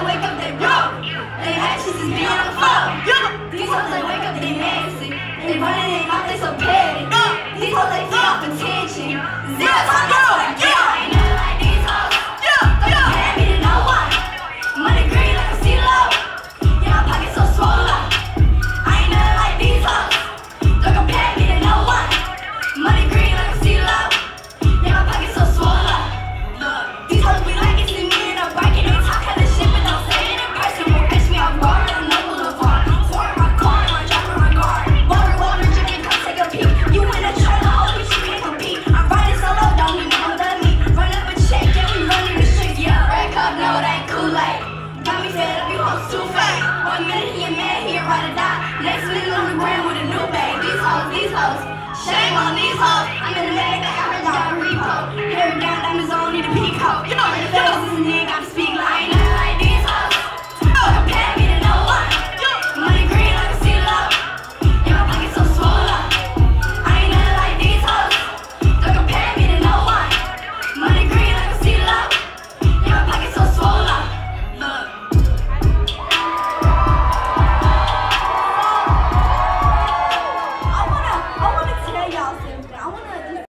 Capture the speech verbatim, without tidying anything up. they wake up, they broke. They hatches is being on fire.